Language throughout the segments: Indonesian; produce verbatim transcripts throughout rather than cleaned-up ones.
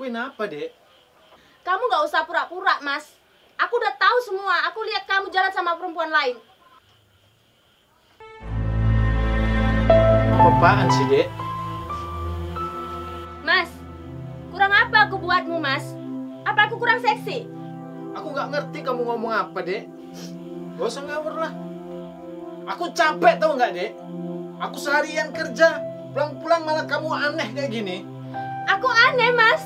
lakuin apa, Dek? Kamu nggak usah pura-pura, Mas. Aku udah tahu semua. Aku lihat kamu jalan sama perempuan lain. Apaan sih, Dek? Mas, kurang apa aku buatmu, Mas? Apa aku kurang seksi? Aku nggak ngerti kamu ngomong apa, Dek. Gak usah ngawur lah. Aku capek tau nggak, Dek? Aku seharian kerja, pulang-pulang malah kamu aneh kayak gini. Aku aneh, Mas.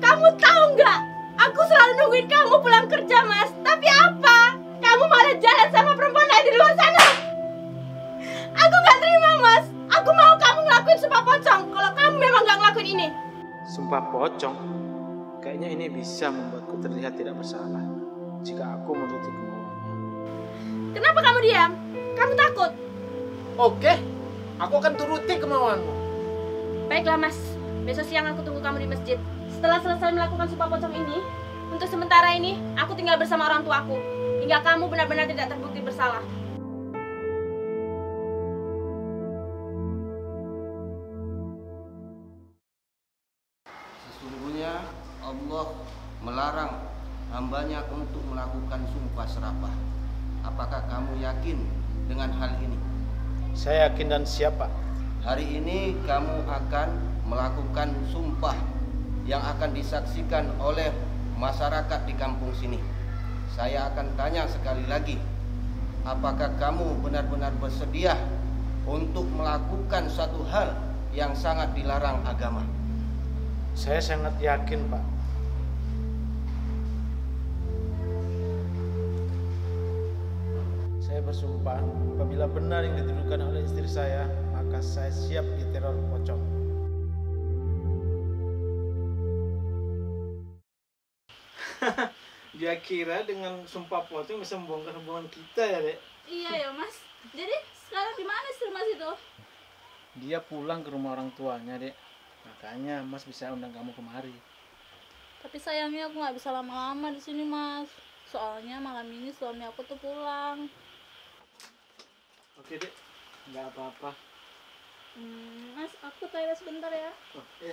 Kamu tahu nggak? Aku selalu nungguin kamu pulang kerja, Mas. Tapi apa? Kamu malah jalan sama perempuan lain di luar sana. Aku nggak terima, Mas. Aku mau kamu ngelakuin sumpah pocong kalau kamu memang nggak ngelakuin ini. Sumpah pocong? Kayaknya ini bisa membuatku terlihat tidak bersalah jika aku menuruti kemauannya. Kenapa kamu diam? Kamu takut? Oke, aku akan turuti kemauanmu. Baiklah, Mas. Besok siang aku tunggu kamu di masjid. Setelah selesai melakukan sumpah pocong ini, untuk sementara ini aku tinggal bersama orang tuaku hingga kamu benar-benar tidak terbukti bersalah. Sesungguhnya Allah melarang hambanya untuk melakukan sumpah serapah. Apakah kamu yakin dengan hal ini? Saya yakin dan siap, Pak. Hari ini kamu akan melakukan sumpah yang akan disaksikan oleh masyarakat di kampung sini. Saya akan tanya sekali lagi, apakah kamu benar-benar bersedia untuk melakukan satu hal yang sangat dilarang agama? Saya sangat yakin, Pak. Saya bersumpah, apabila benar yang dituduhkan oleh istri saya, maka saya siap diteror pocong. Dia kira dengan sumpah pocong bisa membongkar hubungan kita, ya, Dek? Iya ya, Mas. Jadi sekarang di mana sih Mas itu? Dia pulang ke rumah orang tuanya, Dek. Makanya Mas bisa undang kamu kemari. Tapi sayangnya aku nggak bisa lama-lama di sini, Mas. Soalnya malam ini suami aku tuh pulang. Oke, Dek, nggak apa-apa. Hmm, Mas, aku toilet sebentar ya. Oh, iya.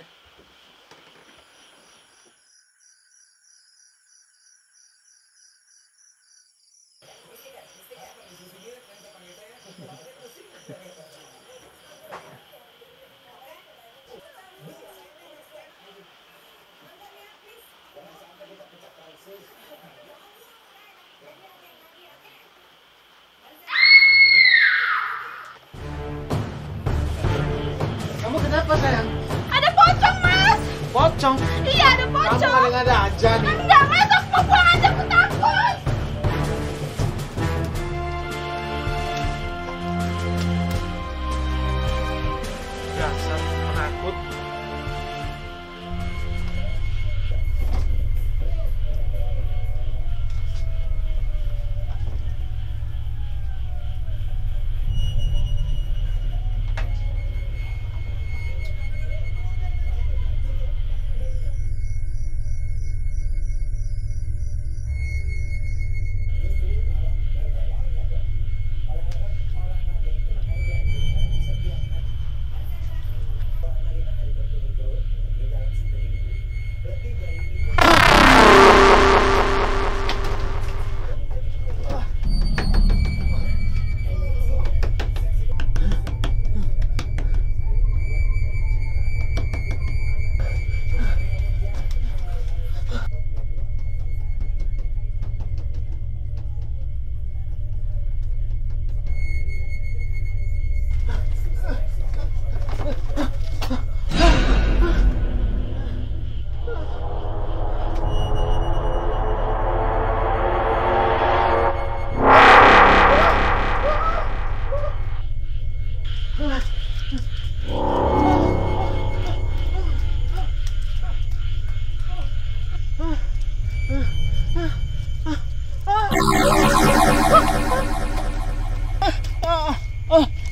Kamu kenapa, sayang? Ada pocong, Mas. Pocong? Iya, ada pocong. Kamu kadang-ada aja nih. Enggak, Mas, aku mau pulang aja, aku takut. Dasar penakut.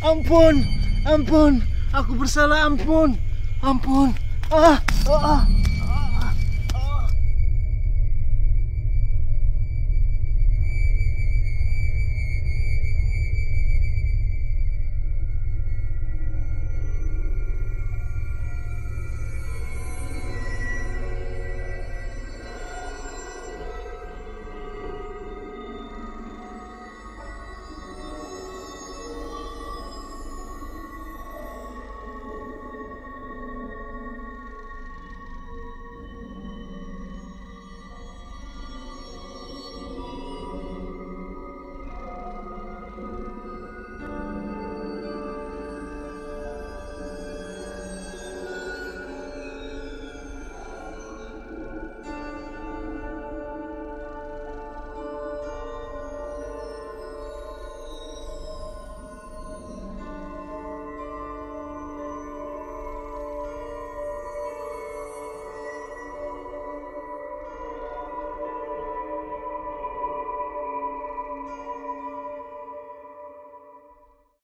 Ampun, ampun, aku bersalah, ampun, ampun, ah, ah.